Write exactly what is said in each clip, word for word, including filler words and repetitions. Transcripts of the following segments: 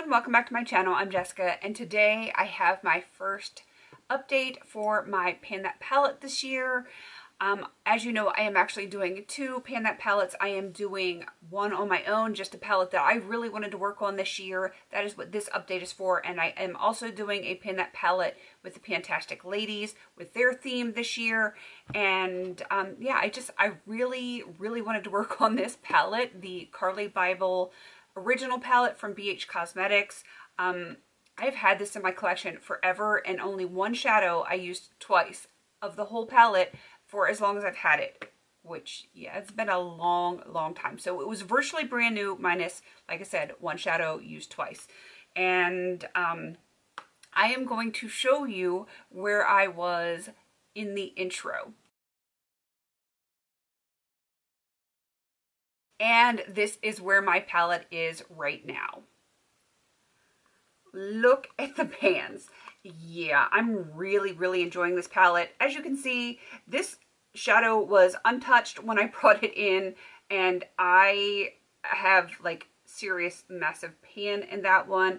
everyone, welcome back to my channel. I'm Jessica, and today I have my first update for my Pan That palette this year. Um, as you know, I am actually doing two Pan That palettes. I am doing one on my own, just a palette that I really wanted to work on this year. That is what this update is for, and I am also doing a Pan That palette with the PANtastic Ladies with their theme this year. And um, yeah, I just, I really, really wanted to work on this palette, the Carli Bybel original palette from B H Cosmetics. Um, I've had this in my collection forever, and only one shadow I used twice of the whole palette for as long as I've had it, which, yeah, it's been a long, long time. So it was virtually brand new, minus, like I said, one shadow used twice. And um, I am going to show you where I was in the intro. And this is where my palette is right now. Look at the pans. Yeah, I'm really, really enjoying this palette. As you can see, this shadow was untouched when I brought it in, and I have like serious massive pan in that one.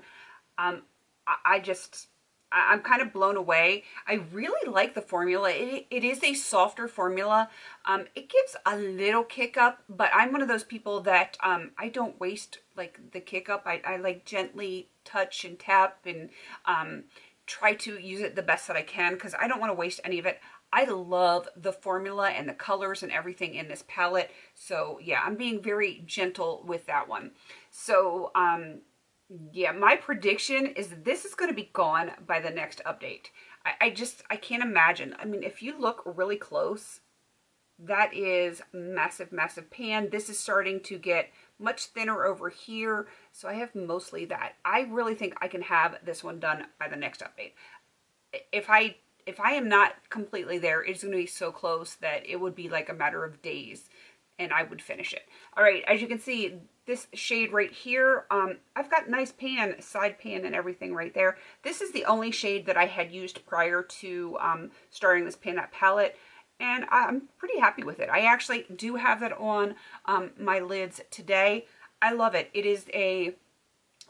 Um, I, I just, I, I'm kind of blown away. I really like the formula. It, it is a softer formula. Um, it gives a little kick up, but I'm one of those people that um, I don't waste like the kick up. I, I like gently touch and tap and um, try to use it the best that I can because I don't want to waste any of it. I love the formula and the colors and everything in this palette. So yeah, I'm being very gentle with that one. So um, yeah, my prediction is that this is going to be gone by the next update. I, I just, I can't imagine. I mean, if you look really close, that is massive, massive pan. This is starting to get much thinner over here, so I have mostly that. I really think I can have this one done by the next update. If I if I am not completely there, it's going to be so close that it would be like a matter of days, and I would finish it. All right, as you can see, this shade right here, um, I've got nice pan, side pan and everything right there. This is the only shade that I had used prior to um, starting this Pan That palette. And I'm pretty happy with it. I actually do have that on um, my lids today. I love it. It is a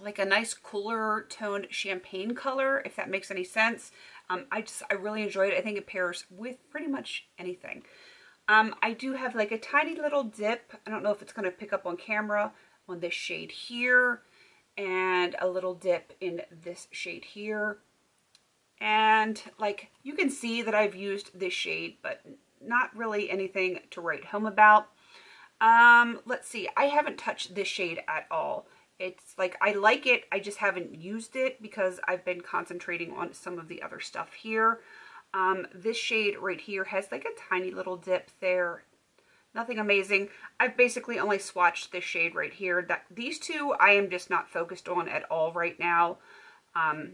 like a nice cooler toned champagne color, if that makes any sense. Um, I just, I really enjoyed it. I think it pairs with pretty much anything. Um, I do have like a tiny little dip. I don't know if it's going to pick up on camera on this shade here, and a little dip in this shade here. And like you can see that I've used this shade, but not really anything to write home about. Um, let's see, I haven't touched this shade at all. It's like, I like it, I just haven't used it because I've been concentrating on some of the other stuff here. Um, this shade right here has like a tiny little dip there. Nothing amazing. I've basically only swatched this shade right here. That, these two I am just not focused on at all right now. Um,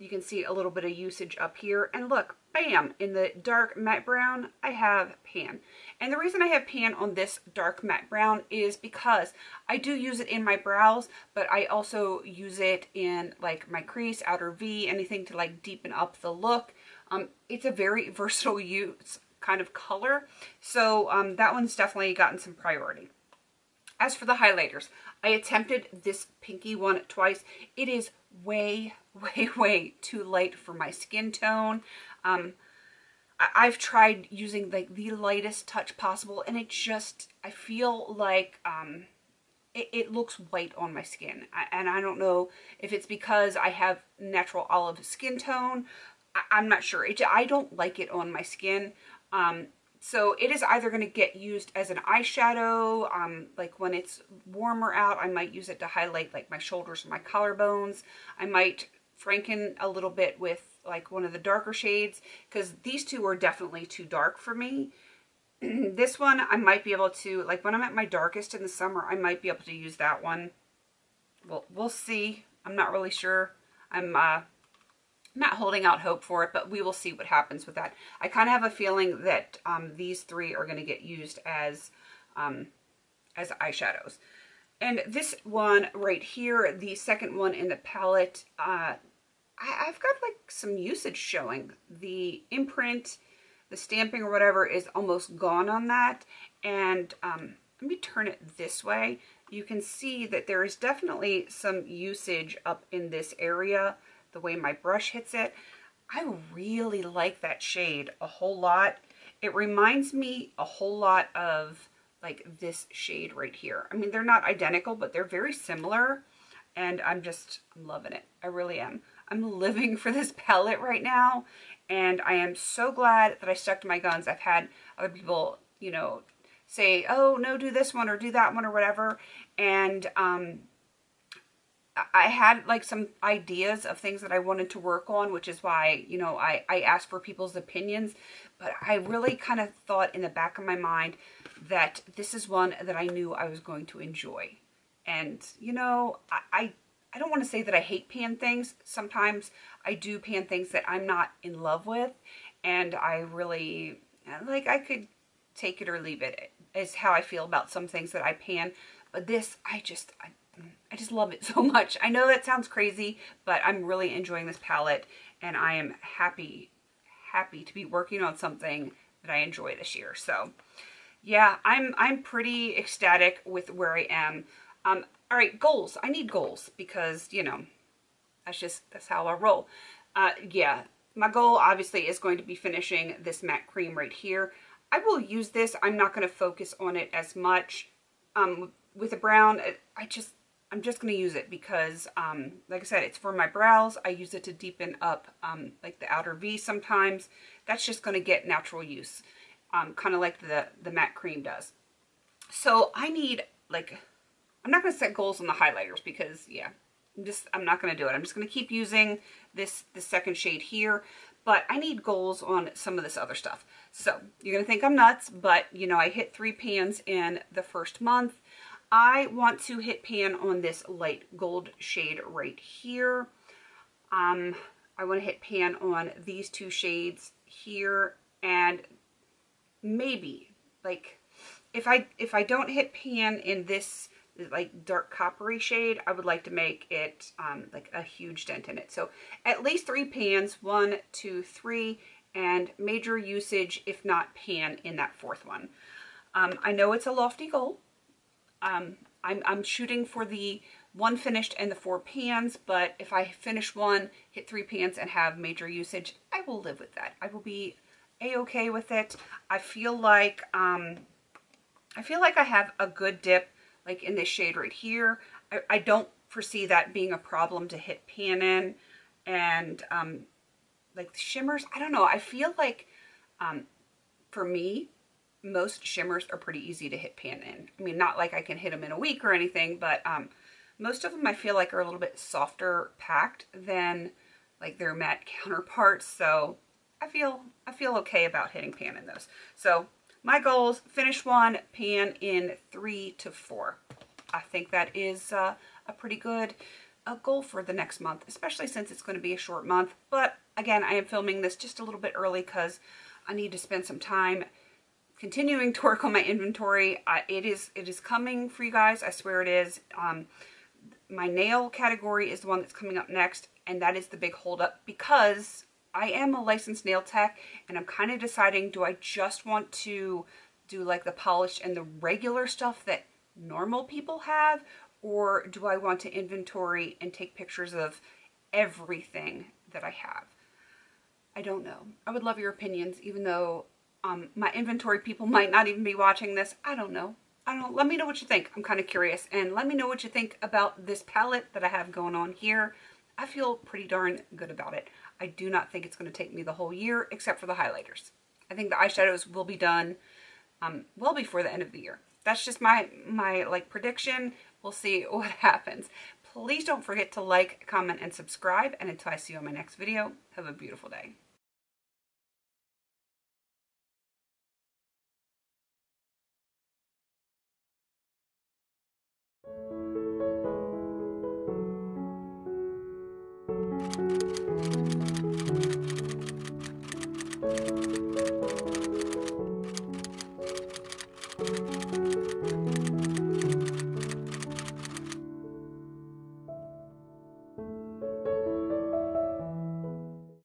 You can see a little bit of usage up here, and look, bam, in the dark matte brown, I have pan. And the reason I have pan on this dark matte brown is because I do use it in my brows, but I also use it in like my crease, outer V, anything to like deepen up the look. Um, it's a very versatile use kind of color. So um, that one's definitely gotten some priority. As for the highlighters, I attempted this pinky one twice. It is way, way, way too light for my skin tone. Um, I I've tried using like the lightest touch possible, and it just, I feel like um, it, it looks white on my skin. I, and I don't know if it's because I have natural olive skin tone. I, I'm not sure. It, I don't like it on my skin. Um, So it is either going to get used as an eyeshadow, um, like when it's warmer out, I might use it to highlight like my shoulders and my collarbones. I might franken a little bit with like one of the darker shades because these two are definitely too dark for me. This one I might be able to, like when I'm at my darkest in the summer, I might be able to use that one. Well, we'll see. I'm not really sure. I'm, uh, not holding out hope for it, but we will see what happens with that. I kind of have a feeling that um, these three are going to get used as um, as eyeshadows. And this one right here, the second one in the palette, uh, I, I've got like some usage showing. The imprint, the stamping or whatever is almost gone on that. And um, let me turn it this way. you can see that there is definitely some usage up in this area, the way my brush hits it. I really like that shade a whole lot. It reminds me a whole lot of like this shade right here. I mean, they're not identical, but they're very similar, and I'm just I'm loving it. I really am. I'm living for this palette right now, and I am so glad that I stuck to my guns. I've had other people, you know, say, oh, no, do this one or do that one or whatever, and um, I had like some ideas of things that I wanted to work on, which is why, you know, I, I asked for people's opinions, but I really kind of thought in the back of my mind that this is one that I knew I was going to enjoy. And, you know, I, I, I don't want to say that I hate pan things. Sometimes I do pan things that I'm not in love with, and I really, like, I could take it or leave it, is how I feel about some things that I pan. But this, I just, I I just love it so much. I know that sounds crazy, but I'm really enjoying this palette, and I am happy, happy to be working on something that I enjoy this year. So yeah, I'm, I'm pretty ecstatic with where I am. Um, all right, goals. I need goals because, you know, that's just, that's how I roll. Uh, yeah, my goal obviously is going to be finishing this matte cream right here. I will use this. I'm not going to focus on it as much. Um, with a brown, I just, I'm just going to use it because, um, like I said, it's for my brows. I use it to deepen up, um, like the outer V sometimes. That's just going to get natural use, um, kind of like the, the matte cream does. So I need, like, I'm not going to set goals on the highlighters because, yeah, I'm just, I'm not going to do it. I'm just going to keep using this, this second shade here, but I need goals on some of this other stuff. So you're going to think I'm nuts, but, you know, I hit three pans in the first month. I want to hit pan on this light gold shade right here. Um, I want to hit pan on these two shades here, and maybe, like, if I if I don't hit pan in this like dark coppery shade, I would like to make it um, like a huge dent in it. So at least three pans, one, two, three, and major usage, if not pan, in that fourth one. Um, I know it's a lofty goal. Um, I'm, I'm shooting for the one finished and the four pans, but if I finish one, hit three pans, and have major usage, I will live with that. I will be a-okay with it. I feel like, um, I feel like I have a good dip, like in this shade right here. I, I don't foresee that being a problem to hit pan in, and, um, like the shimmers, I don't know. I feel like, um, for me, most shimmers are pretty easy to hit pan in. I mean, not like I can hit them in a week or anything, but um, most of them I feel like are a little bit softer packed than like their matte counterparts. So I feel, I feel okay about hitting pan in those. So my goals, finish one, pan in three to four. I think that is uh, a pretty good uh, goal for the next month, especially since it's going to be a short month. But again, I am filming this just a little bit early because I need to spend some time continuing to work on my inventory. I, it is it is coming for you guys. I swear it is. Um, my nail category is the one that's coming up next, and that is the big holdup because I am a licensed nail tech, and I'm kind of deciding, do I just want to do like the polished and the regular stuff that normal people have, or do I want to inventory and take pictures of everything that I have? I don't know. I would love your opinions, even though Um, my inventory people might not even be watching this. I don't know. I don't know. Let me know what you think. I'm kind of curious. And let me know what you think about this palette that I have going on here. I feel pretty darn good about it. I do not think it's going to take me the whole year, except for the highlighters. I think the eyeshadows will be done um, well before the end of the year. That's just my, my like prediction. We'll see what happens. Please don't forget to like, comment, and subscribe. And until I see you on my next video, have a beautiful day.